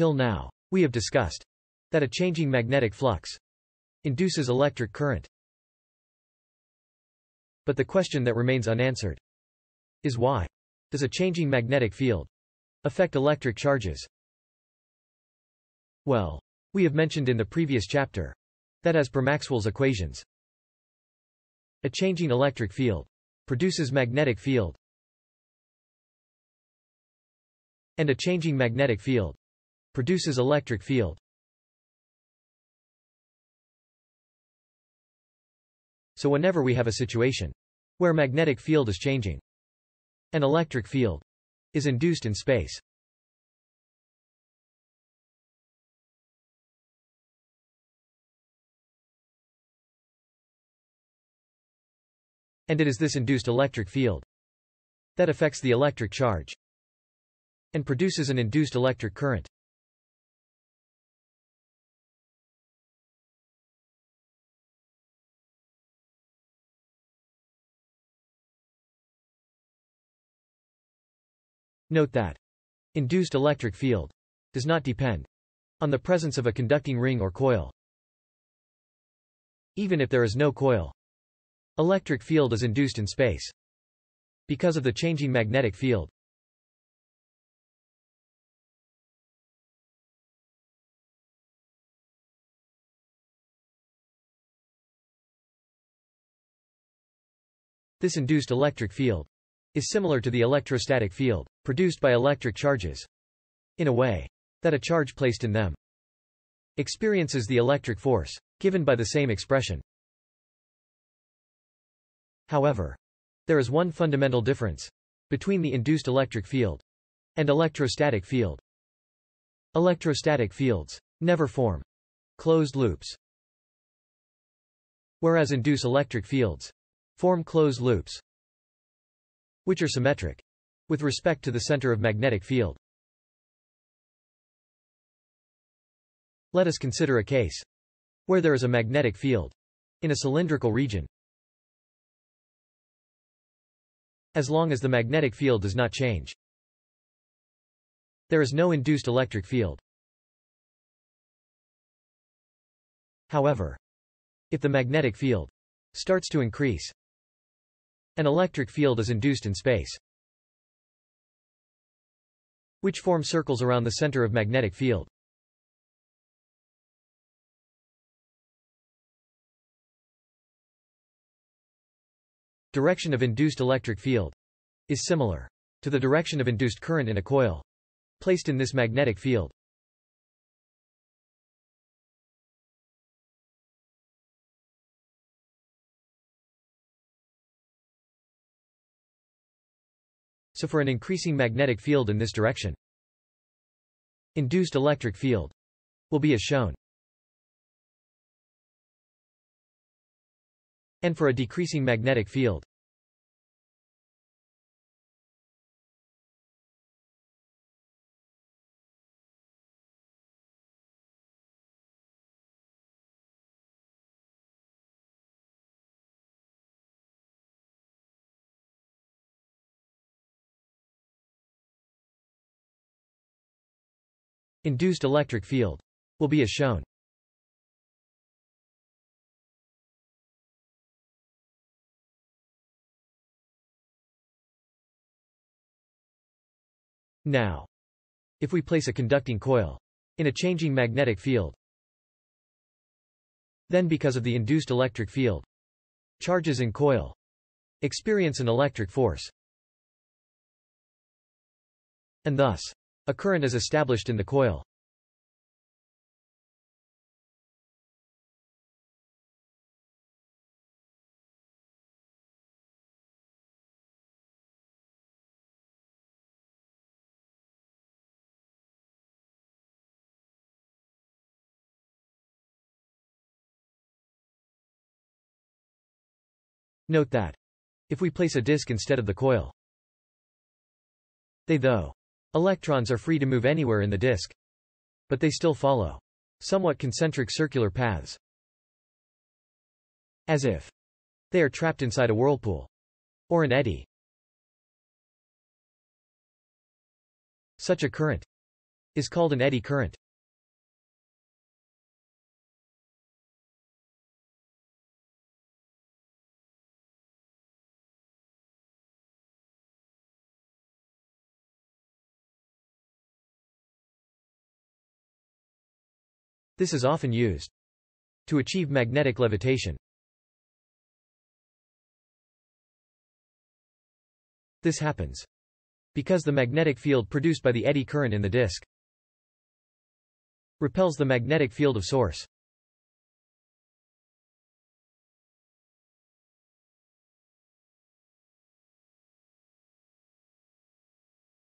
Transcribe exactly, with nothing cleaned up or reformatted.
till now, we have discussed that a changing magnetic flux induces electric current. But the question that remains unanswered is, why does a changing magnetic field affect electric charges? Well, we have mentioned in the previous chapter that as per Maxwell's equations, a changing electric field produces magnetic field, and a changing magnetic field produces electric field. So whenever we have a situation where magnetic field is changing, an electric field is induced in space. And it is this induced electric field that affects the electric charge and produces an induced electric current. Note that induced electric field does not depend on the presence of a conducting ring or coil. Even if there is no coil, electric field is induced in space because of the changing magnetic field. This induced electric field is similar to the electrostatic field produced by electric charges, in a way that a charge placed in them experiences the electric force given by the same expression. However, there is one fundamental difference between the induced electric field and electrostatic field. Electrostatic fields never form closed loops, whereas induced electric fields form closed loops, which are symmetric with respect to the center of magnetic field. Let us consider a case where there is a magnetic field in a cylindrical region. As long as the magnetic field does not change, there is no induced electric field. However, if the magnetic field starts to increase, an electric field is induced in space, which forms circles around the center of magnetic field. Direction of induced electric field is similar to the direction of induced current in a coil placed in this magnetic field. So for an increasing magnetic field in this direction, induced electric field will be as shown. And for a decreasing magnetic field, induced electric field will be as shown. Now, if we place a conducting coil in a changing magnetic field, then because of the induced electric field, charges in coil experience an electric force, and thus, a current is established in the coil. Note that if we place a disk instead of the coil, they though electrons are free to move anywhere in the disk, but they still follow somewhat concentric circular paths, as if they are trapped inside a whirlpool or an eddy. Such a current is called an eddy current. This is often used to achieve magnetic levitation. This happens because the magnetic field produced by the eddy current in the disk repels the magnetic field of source.